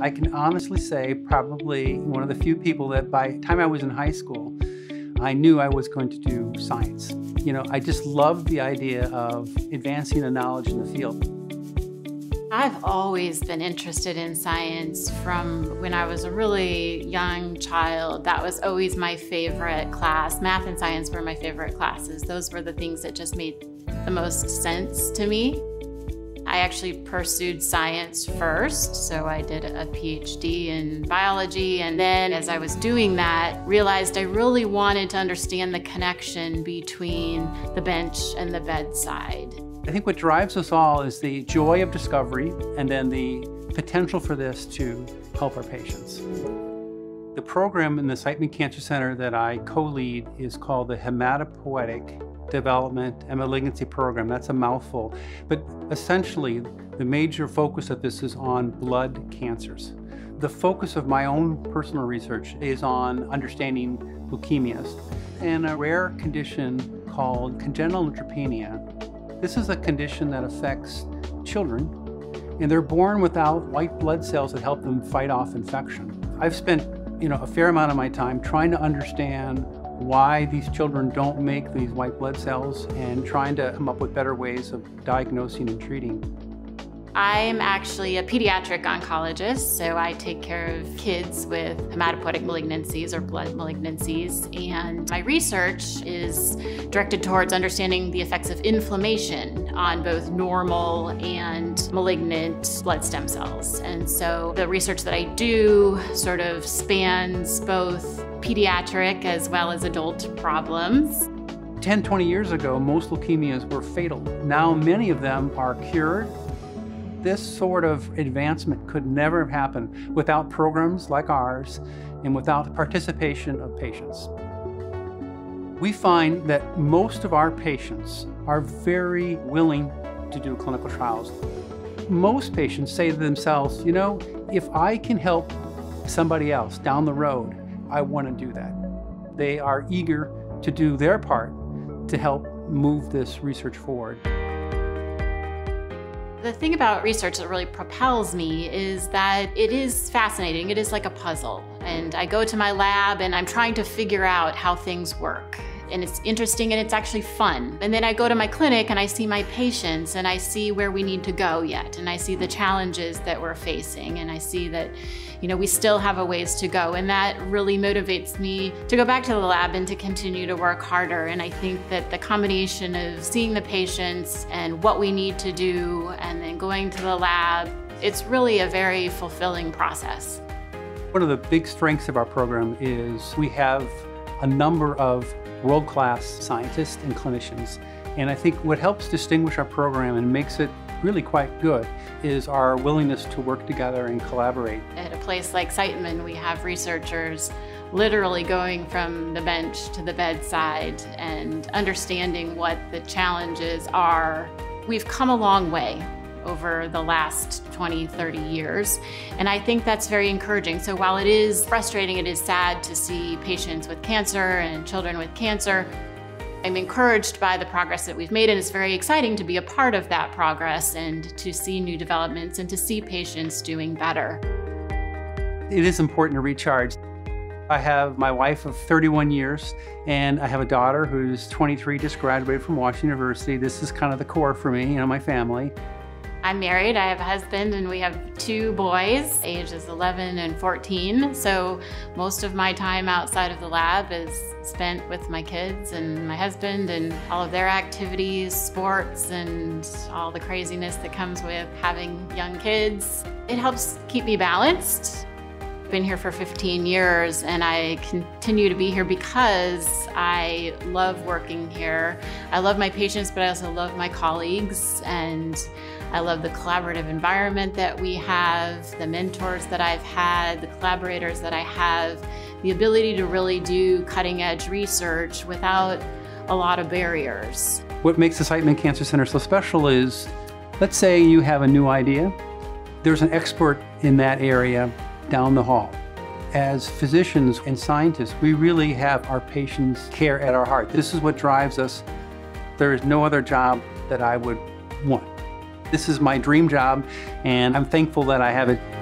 I can honestly say probably one of the few people that by the time I was in high school, I knew I was going to do science. You know, I just loved the idea of advancing the knowledge in the field. I've always been interested in science from when I was a really young child. That was always my favorite class. Math and science were my favorite classes. Those were the things that just made the most sense to me. I actually pursued science first, so I did a PhD in biology, and then as I was doing that, realized I really wanted to understand the connection between the bench and the bedside. I think what drives us all is the joy of discovery and then the potential for this to help our patients. The program in the Siteman Cancer Center that I co-lead is called the Hematopoietic Development and Malignancy Program. That's a mouthful, but essentially the major focus of this is on blood cancers. The focus of my own personal research is on understanding leukemias and a rare condition called congenital neutropenia. This is a condition that affects children, and they're born without white blood cells that help them fight off infection. I've spent, a fair amount of my time trying to understand why these children don't make these white blood cells and trying to come up with better ways of diagnosing and treating. I'm actually a pediatric oncologist, so I take care of kids with hematopoietic malignancies or blood malignancies, and my research is directed towards understanding the effects of inflammation on both normal and malignant blood stem cells. And so the research that I do sort of spans both pediatric as well as adult problems. 10, 20 years ago, most leukemias were fatal. Now many of them are cured. This sort of advancement could never have happened without programs like ours and without the participation of patients. We find that most of our patients are very willing to do clinical trials. Most patients say to themselves, if I can help somebody else down the road, I want to do that. They are eager to do their part to help move this research forward. The thing about research that really propels me is that it is fascinating. It is like a puzzle. And I go to my lab and I'm trying to figure out how things work. And it's interesting and it's actually fun. And then I go to my clinic and I see my patients and I see where we need to go yet. And I see the challenges that we're facing. And I see that, we still have a ways to go. And that really motivates me to go back to the lab and to continue to work harder. And I think that the combination of seeing the patients and what we need to do and then going to the lab, it's really a very fulfilling process. One of the big strengths of our program is we have a number of world-class scientists and clinicians. And I think what helps distinguish our program and makes it really quite good is our willingness to work together and collaborate. At a place like Siteman, we have researchers literally going from the bench to the bedside and understanding what the challenges are. We've come a long way over the last 20, 30 years. And I think that's very encouraging. So while it is frustrating, it is sad to see patients with cancer and children with cancer, I'm encouraged by the progress that we've made, and it's very exciting to be a part of that progress and to see new developments and to see patients doing better. It is important to recharge. I have my wife of 31 years, and I have a daughter who's 23, just graduated from Washington University. This is kind of the core for me, my family. I'm married, I have a husband, and we have two boys, ages 11 and 14. So most of my time outside of the lab is spent with my kids and my husband and all of their activities, sports, and all the craziness that comes with having young kids. It helps keep me balanced. I've been here for 15 years, and I continue to be here because I love working here. I love my patients, but I also love my colleagues, and I love the collaborative environment that we have, the mentors that I've had, the collaborators that I have, the ability to really do cutting-edge research without a lot of barriers. What makes the Siteman Cancer Center so special is, let's say you have a new idea. There's an expert in that area down the hall. As physicians and scientists, we really have our patients' care at our heart. This is what drives us. There is no other job that I would want. This is my dream job, and I'm thankful that I have it.